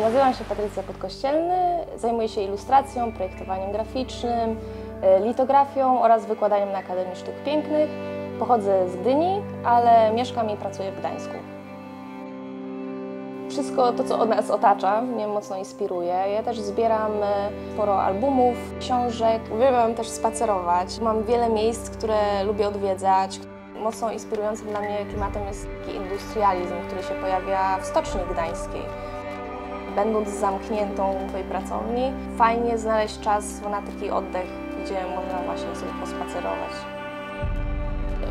Nazywam się Patrycja Podkościelny, zajmuję się ilustracją, projektowaniem graficznym, litografią oraz wykładaniem na Akademii Sztuk Pięknych. Pochodzę z Gdyni, ale mieszkam i pracuję w Gdańsku. Wszystko to, co od nas otacza, mnie mocno inspiruje. Ja też zbieram sporo albumów, książek. Uwielbiam też spacerować. Mam wiele miejsc, które lubię odwiedzać. Mocno inspirującym dla mnie klimatem jest taki industrializm, który się pojawia w Stoczni Gdańskiej. Będąc zamkniętą w swojej pracowni, fajnie znaleźć czas na taki oddech, gdzie można właśnie sobie pospacerować.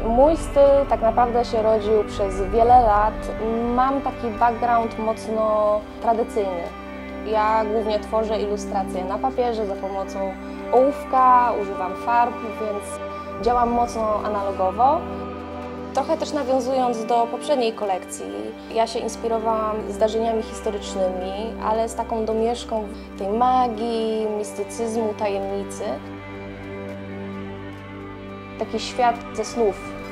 Mój styl tak naprawdę się rodził przez wiele lat. Mam taki background mocno tradycyjny. Ja głównie tworzę ilustracje na papierze za pomocą ołówka, używam farb, więc działam mocno analogowo. Trochę też nawiązując do poprzedniej kolekcji, ja się inspirowałam zdarzeniami historycznymi, ale z taką domieszką tej magii, mistycyzmu, tajemnicy. Taki świat ze snów,